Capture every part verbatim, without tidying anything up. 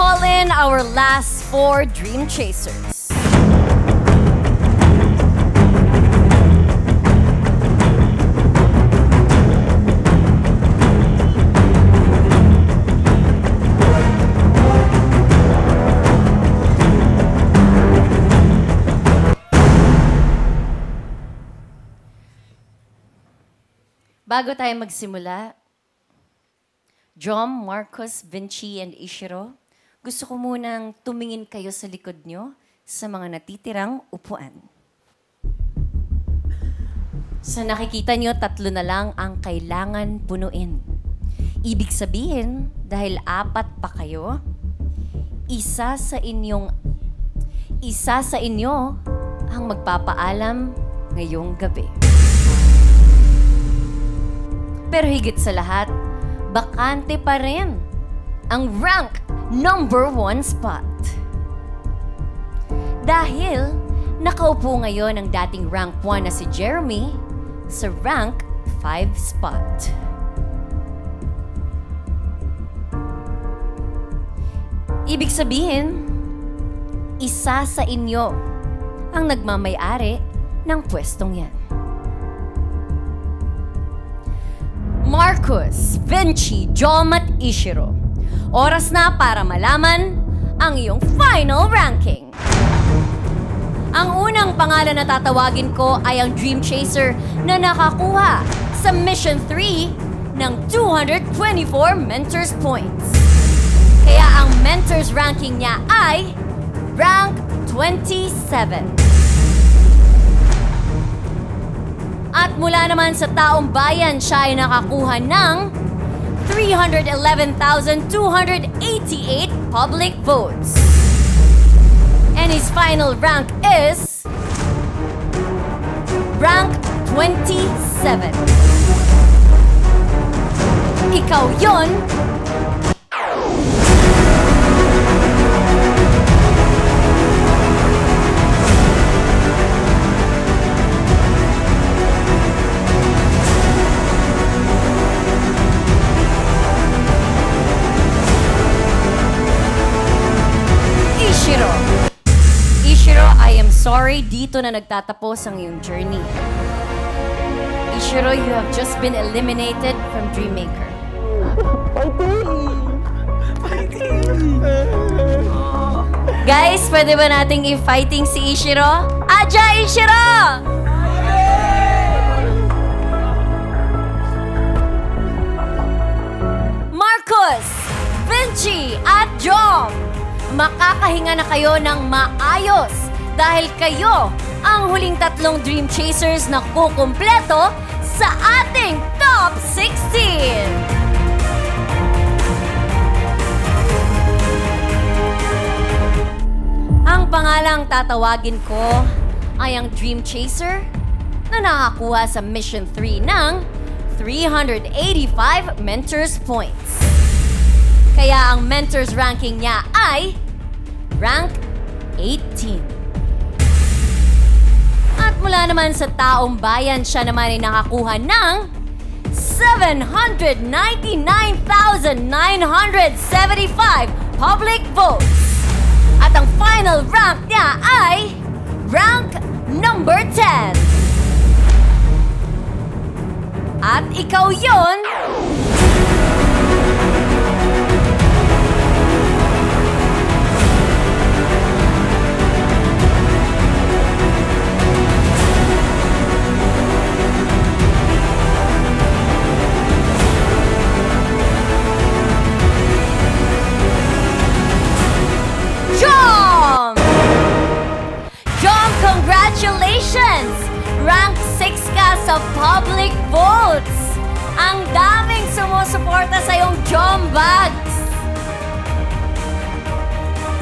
call in our last four Dream Chasers. Bago tayo magsimula, John, Marcos, Vinci, and Ishiro, gusto ko munang tumingin kayo sa likod nyo sa mga natitirang upuan. Sa nakikita nyo, tatlo na lang ang kailangan punuin. Ibig sabihin, dahil apat pa kayo, isa sa inyong, isa sa inyo ang magpapaalam ngayong gabi. Pero higit sa lahat, bakante pa rin ang rank number one spot. Dahil nakaupo ngayon ang dating rank one na si Jeremy sa rank five spot. Ibig sabihin, isa sa inyo ang nagmamayari ng pwestong yan. Marcus, Vinci, Jomat, Ishiro. Oras na para malaman ang iyong final ranking. Ang unang pangalan na tatawagin ko ay ang Dream Chaser na nakakuha sa Mission three ng two hundred twenty-four Mentors Points. Kaya ang Mentors ranking niya ay rank twenty-seven. At mula naman sa taong bayan, siya ay nakakuha ng three hundred eleven thousand two hundred eighty-eight public votes. And his final rank is rank twenty-seven. Ikaw yon. Sorry, dito na nagtatapos ang iyong journey. Ishiro, you have just been eliminated from Dream Maker. Fighting! Guys, pwede ba nating i-fighting si Ishiro? Aja, Ishiro! Marcus, Vinci, at Jom! Makakahinga na kayo ng maayos dahil kayo ang huling tatlong Dream Chasers na kukumpleto sa ating Top sixteen! Ang pangalang tatawagin ko ay ang Dream Chaser na nakakuha sa Mission three ng three hundred eighty-five Mentors Points. Kaya ang Mentors ranking niya ay rank eighteen. Mula naman sa taong bayan, siya naman ay nakakuha ng seven hundred ninety-nine thousand nine hundred seventy-five public votes. At ang final rank niya ay rank number ten. At ikaw yun. Congratulations! Rank six ka sa public votes! Ang daming sumusuporta sa iyong Jom Bags!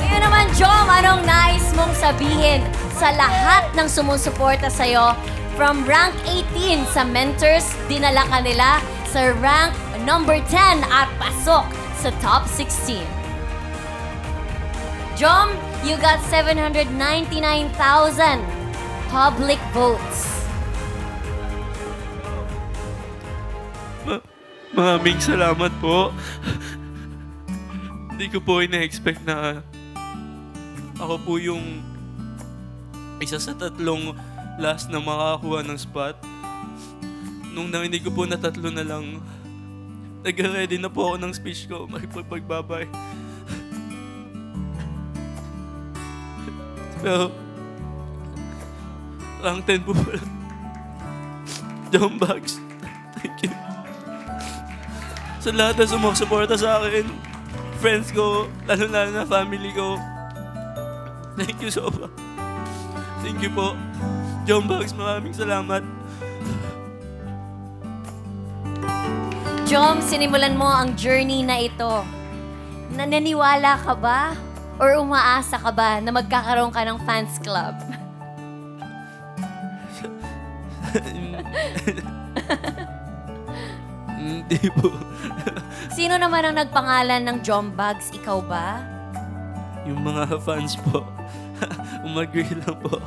Ngayon naman, Jom, anong nais mong sabihin sa lahat ng sumusuporta sa iyo from rank eighteen sa Mentors, dinala ka nila sa rank number ten at pasok sa Top sixteen. Jom, you got seven hundred ninety-nine thousand public votes. Ma Maraming salamat po. Hindi ko po ina-expect na ako po yung isa sa tatlong last na makakuha ng spot. Nung nanginig ko po na tatlo na lang, nag-ready na po ako ng speech ko, makipagbabay. Pero, rank ten po pala. Jom Bags, thank you. Sa lahat na sumusuporta sa akin, friends ko, lalo-lalo na family ko, thank you so much. Thank you po. Jom Bags, maraming salamat. Jom, sinimulan mo ang journey na ito. Naniniwala ka ba? Or umaasa ka ba na magkakaroon ka ng fans club? Hindi po. Sino naman ang nagpangalan ng Jom Bags? Ikaw ba? Yung mga fans po. Umag-agree lang po.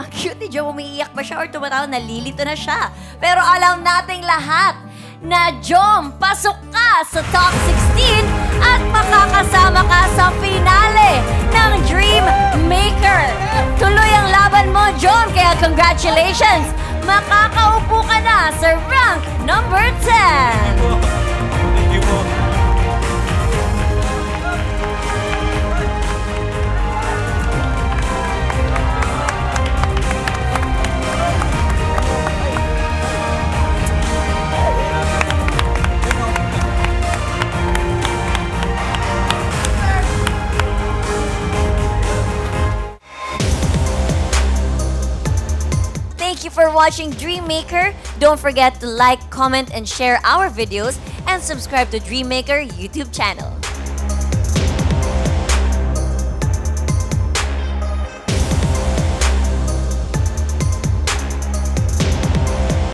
Ang cute ni Jom. Umiiyak ba siya or tumatawa? Nalilito na siya. Pero alam nating lahat na Jom, pasok ka sa top sixteen at makakasama ka sa finale ng Dream Maker. Tuloy ang laban mo, Jom, kaya congratulations! Makakaupo ka na sa rank number ten. Thank you po. Thank you for watching Dream Maker. Don't forget to like, comment, and share our videos, and subscribe to Dream Maker YouTube channel.